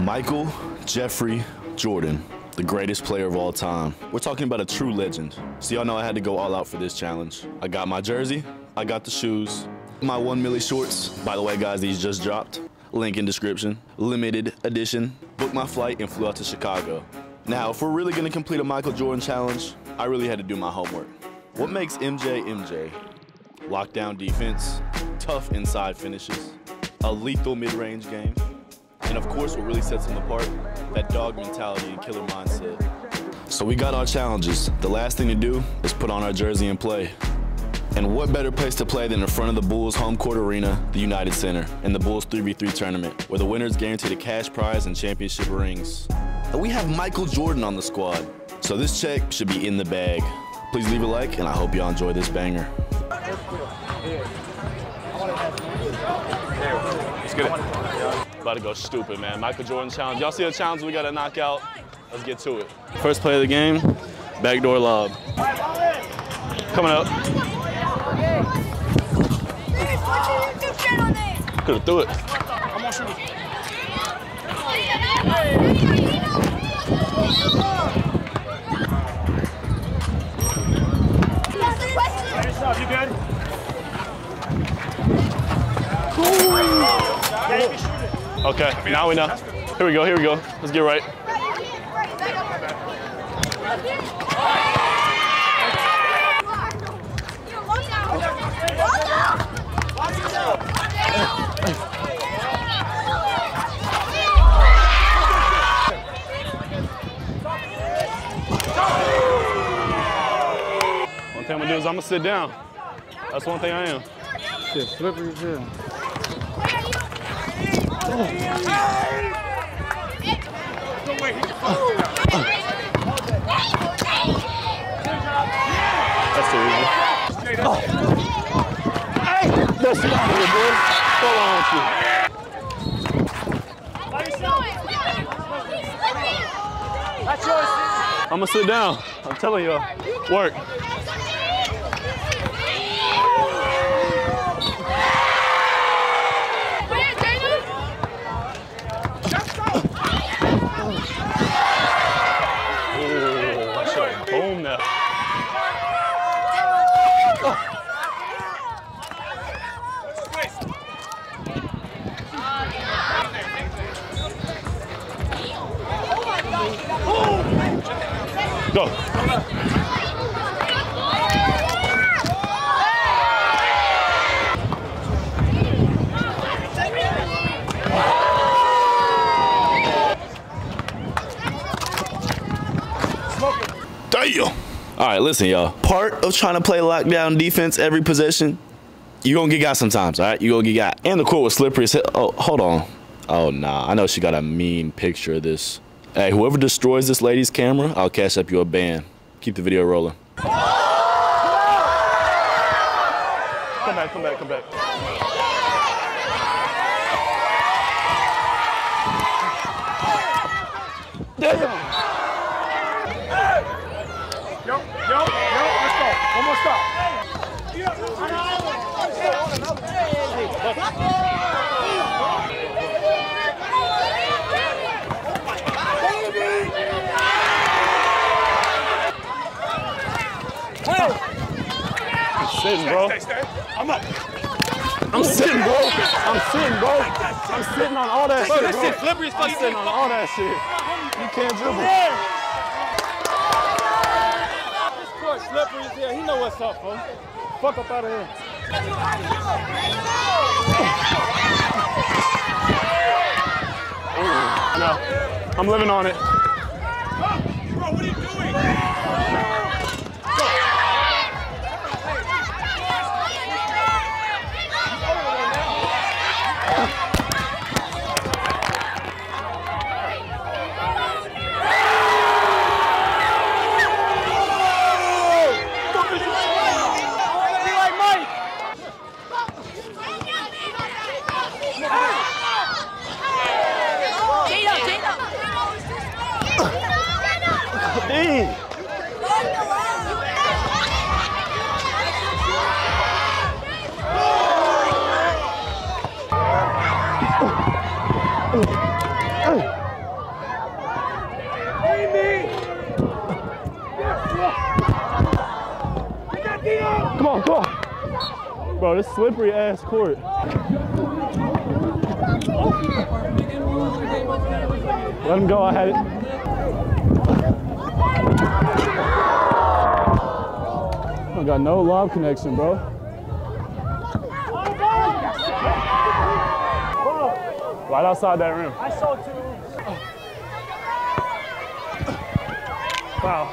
Michael Jeffrey Jordan, the greatest player of all time. We're talking about a true legend. So y'all know I had to go all out for this challenge. I got my jersey, I got the shoes, my 1 milli shorts. By the way, guys, these just dropped. Link in description. Limited edition. Booked my flight and flew out to Chicago. Now, if we're really gonna complete a Michael Jordan challenge, I really had to do my homework. What makes MJ, MJ? Lockdown defense, tough inside finishes, a lethal mid-range game, and of course, what really sets him apart, that dog mentality and killer mindset. So we got our challenges. The last thing to do is put on our jersey and play. And what better place to play than in front of the Bulls' home court arena, the United Center, and the Bulls 3v3 tournament, where the winners guaranteed a cash prize and championship rings. And we have Michael Jordan on the squad, so this check should be in the bag. Please leave a like, and I hope y'all enjoy this banger. Let's get it. About to go stupid, man. Michael Jordan challenge. Y'all see the challenge we got to knock out? Let's get to it. First play of the game, backdoor lob. Coming up. Could have threw it. I'm gonna shoot it. You good? Okay, now we know. Here we go, let's get right. One thing I'm gonna do is I'm gonna sit down. That's one thing I am. Shit, slippery as hell. That's too easy. Oh. That's not here, boy. Hold on with you. How you doing? That's yours. I'm gonna sit down. I'm telling y'all. Work. Boom now. Oh. Go. Damn. All right, listen, y'all. Part of trying to play lockdown defense every possession, you gonna get got sometimes, all right? You gonna get got. And the court was slippery as hell. Oh, hold on. Oh, nah, I know she got a mean picture of this. Hey, whoever destroys this lady's camera, I'll cash up you a ban. Keep the video rolling. Come back, come back, come back. I'm sitting, bro. I'm sitting on all that shit, bro. I'm sitting on all that shit. You can't dribble. This court slippery as hell. He know what's up, bro. Fuck up out of here. No, I'm living on it. Bro, what are you doing? Oh! bro. This slippery ass court. Let him go. I had it. I got no lob connection, bro. Right outside that rim. I saw two. Wow.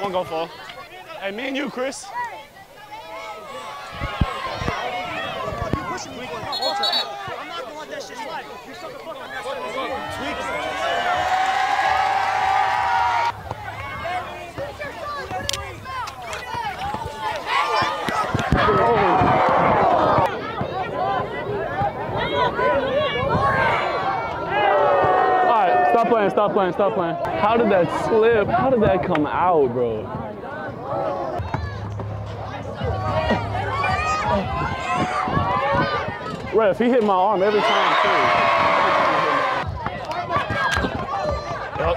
One go for. Hey, me and you, Chris. Stop playing, stop playing. How did that slip? How did that come out, bro? Ref, he hit my arm every time, too. Yep.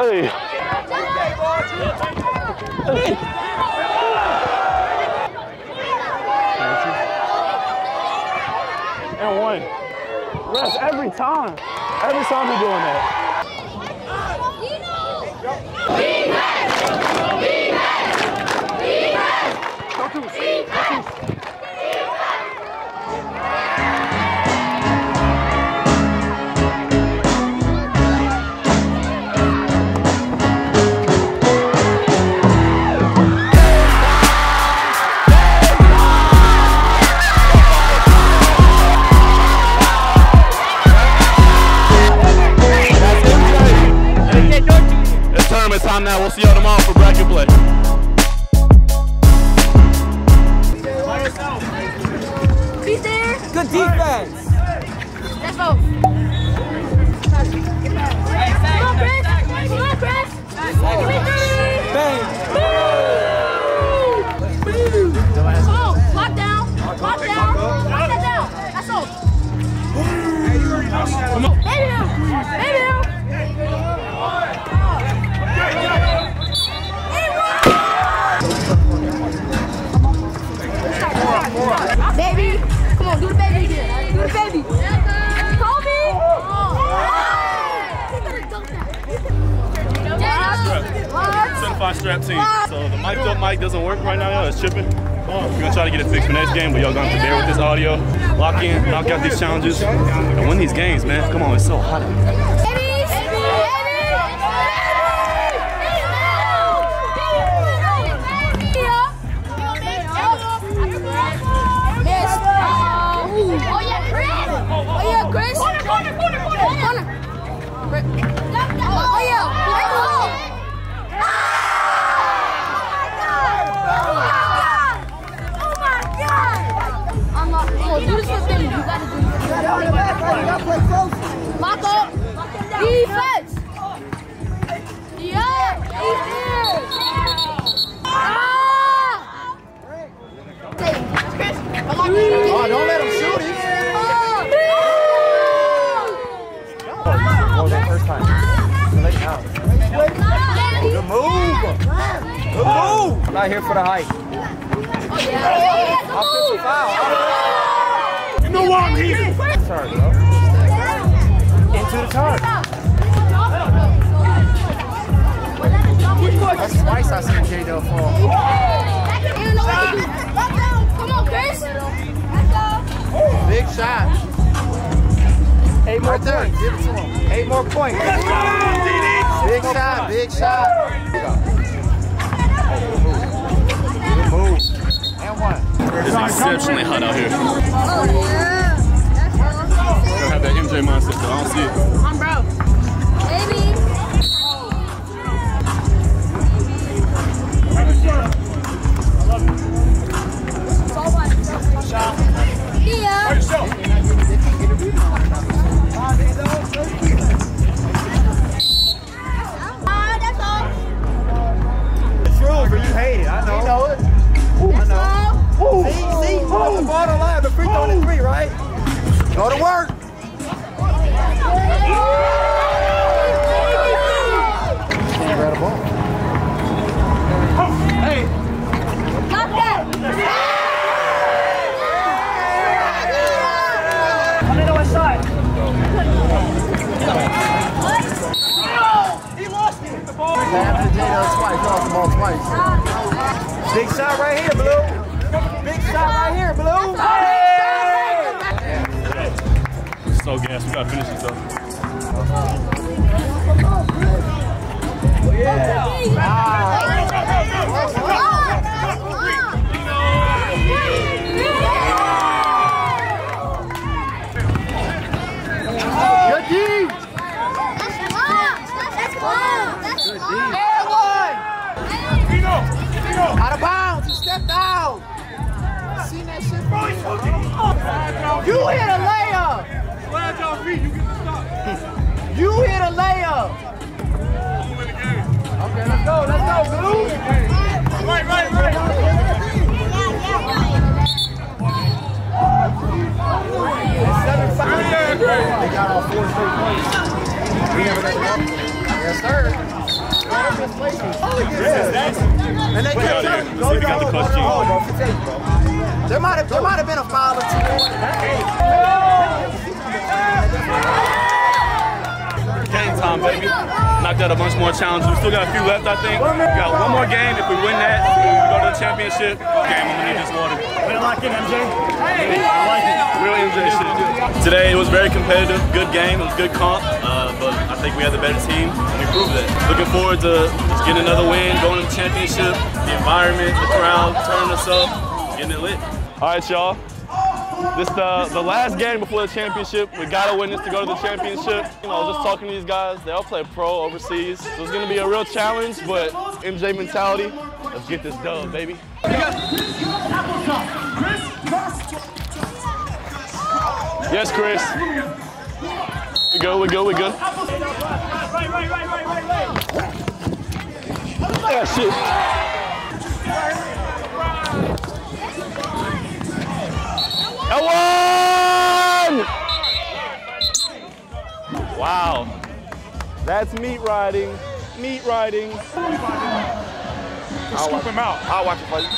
Hey. And one. Rest every time. Every time we're doing that. Time now. We'll see y'all tomorrow for bracket play. He's there. Good defense. Let's go. Come on, Chris. Come on, Chris. Give me three. Bang. Woo. Let's go. Lock down. Lock down. Lock that down. That's all. Come on. Baby now. Baby now. Baby, come on, do the baby again. Do the baby. Kobe! Oh. He's gonna dunk that. Certified strap team. So the mic'd up mic doesn't work right now, y'all. It's tripping. We're gonna try to get it fixed for next game, but y'all gonna have to bear with this audio. Lock in, knock out these challenges, and win these games, man. Come on, it's so hot. I'm not here for the hype. Oh, yeah. You know why I'm here? Sorry, bro. Into the target. That's twice I seen J Dell fall. Come on, Chris. Big shot. 8 more right points. Give it to him. 8 more points. Big shot. Big shot. Move. And one. is exceptionally hot out here. Oh, yeah. That's awesome. Gotta have that MJ mindset, though. I don't see it. I'm broke. Baby. I love it. Yeah. By yourself. That's all. It's true, but you hate it. I know. You know it. Ooh. See, that's the bottom line. The free throw is free, right? Go to work. Never had a ball. Hey. Got that. I'm in the west side. What? He lost it. The ball. Twice. Big shot right here, Blue. Big shot right here, Blue. Hey! So gassed. We gotta finish this up. Good D. That's blocked. That's blocked. That's good D. And one. Out of bounds. He stepped out. You hit a layup! You hit a layup! Okay, let's go, Blue! Right! It's 7-5. They got all 4 straight points. We have it at the yes, sir. And they kept going. Go, there might have been a foul or two. Game time, baby. Knocked out a bunch more challenges. We still got a few left, I think. We got one more game. If we win that, we go to the championship game. I'm gonna need this water. Way to lock in, MJ. I like it. Real MJ shit. Today it was very competitive. Good game. It was good comp. But I think we had the better team, and we proved that. Looking forward to getting another win, going to the championship. The environment, the crowd, turning us up. Getting it lit. All right, y'all. This is the last game before the championship. We gotta win this to go to the championship. You know, just talking to these guys, they all play pro overseas. So it's gonna be a real challenge, but MJ mentality. Let's get this dub, baby. Yes, Chris. We good. Right. Shit. One! Wow. That's meat riding. I'll scoop him out. I'll watch it for you.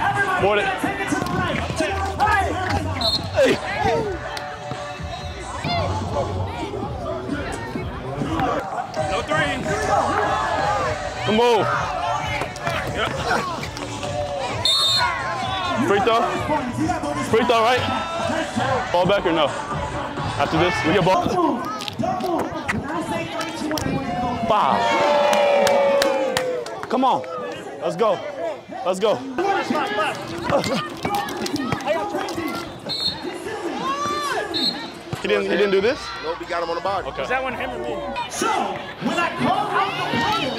Everybody take it to the right. No three. Come on. Yep. Free throw, right? Ball back or no? After this, we get ball. Five. Come on. Let's go. He didn't do this? Nope, he got him on the body. Okay. Is that one him or me? So, when I call out the player,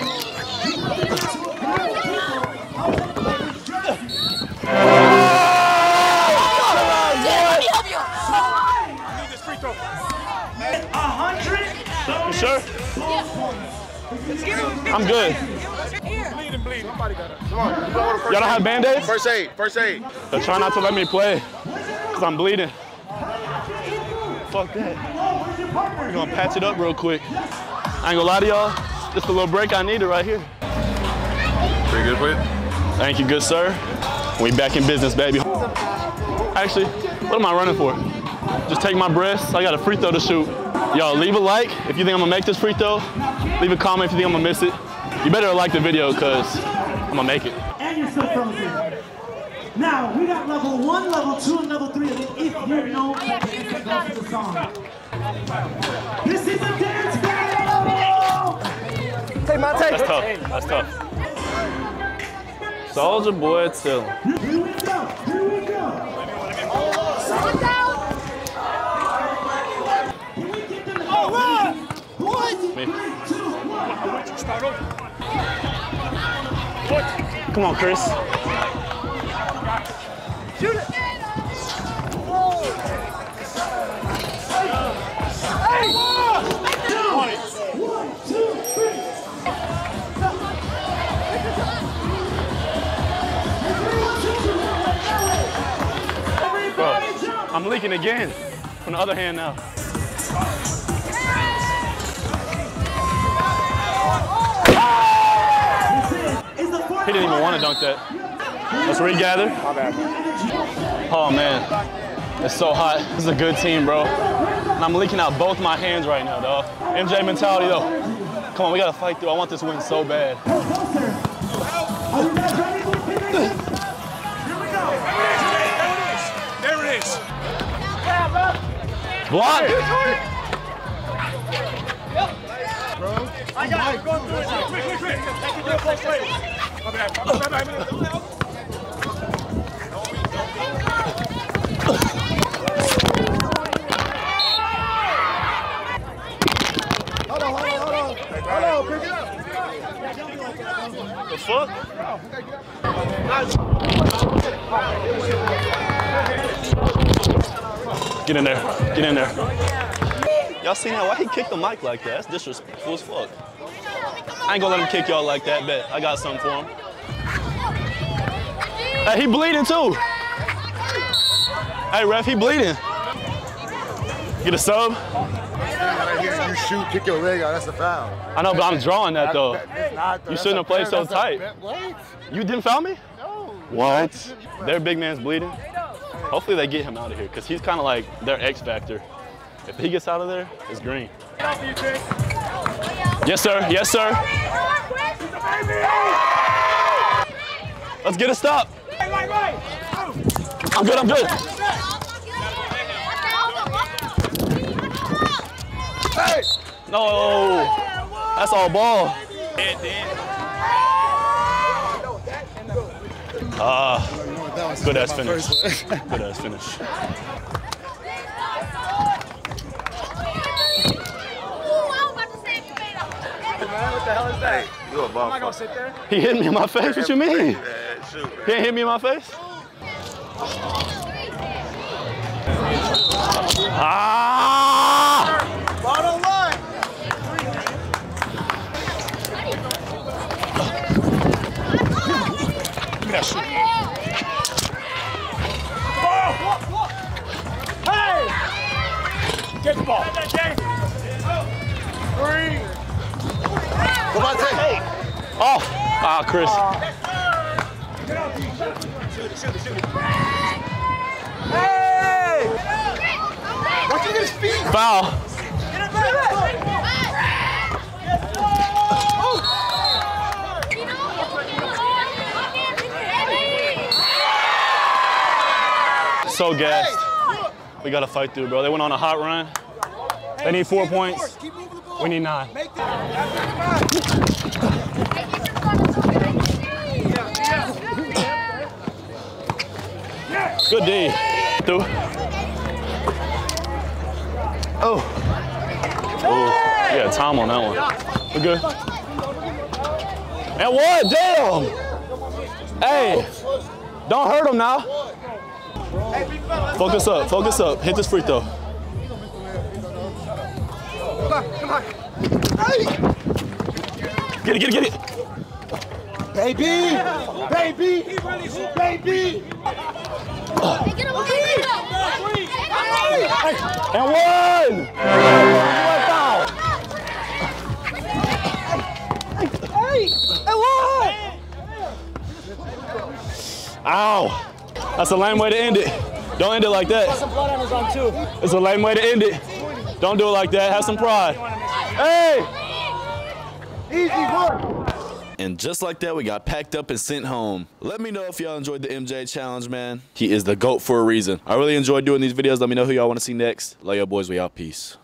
you put it to a crowd of people. I want the players dressed. I need this free throw. 100. You sure? Yeah. I'm good. Bleeding. Somebody got it. Come on. Y'all don't have Band-Aids? First aid. They're trying not to let me play because I'm bleeding. Fuck that. We're gonna patch it up real quick. I ain't gonna lie to y'all, just a little break I needed right here. Pretty good for you. Thank you, good sir. We back in business, baby. Actually, what am I running for? Just take my breath. I got a free throw to shoot. Y'all, leave a like if you think I'm gonna make this free throw. Leave a comment if you think I'm gonna miss it. You better like the video, cause I'm gonna make it. And you're still frozen. Now, we got level 1, level 2, and level 3 of it if you're known. This is a dance battle! Take my take. That's tough. That's tough. Soldier boy, too. Here we go. Here we go. Sold out. Can we get them all right? One, 3, 2, 1. Come on, Chris. Shoot it. I'm leaking again from the other hand now. He didn't even want to dunk that. Let's regather. My bad. Oh man, it's so hot. This is a good team, bro. And I'm leaking out both my hands right now, dog. MJ mentality, though. Come on, we gotta fight through. I want this win so bad. Block! Bro, I got it. Go through it. Quick. I can do it both ways. Hold on. Pick it up. The fuck? Get in there. Y'all seen that? Why he kicked the mic like that? That's disrespectful as fuck. I ain't gonna let him kick y'all like that, bet. I got something for him. Hey, he bleeding too. Hey, ref, he bleeding. Get a sub. You shoot, kick your leg out, that's a foul. I know, but I'm drawing that though. You shouldn't have played so tight. You didn't foul me? No. What? Their big man's bleeding. Hopefully they get him out of here, because he's kind of like their X factor. If he gets out of there, it's green. Yes, sir. Let's get a stop. I'm good. Hey! No, that's all ball. Good ass finish. Good ass finish. What the hell is that? You a bum. He hit me in my face. What you mean? He hit me in my face. Ah! Bottom line. Look at that shit. Get the ball. 3. Come on, take. Oh. Ah, Chris. Hey! Watch his feet. Foul. Get it back. So gassed. We got to fight through, bro. They went on a hot run. They need 4 points. We need 9. Good D. Through. Oh. Ooh. Yeah, Tom on that one. We're good. And what? Damn. Hey, don't hurt him now. Focus up. Hit this free throw. Come on. Get it. Baby. And 1. And 1. Ow. That's a lame way to end it. Don't end it like that. It's a lame way to end it. Don't do it like that. Have some pride. Hey! Easy work. And just like that, we got packed up and sent home. Let me know if y'all enjoyed the MJ challenge, man. He is the GOAT for a reason. I really enjoyed doing these videos. Let me know who y'all want to see next. Love y'all boys. We out. Peace.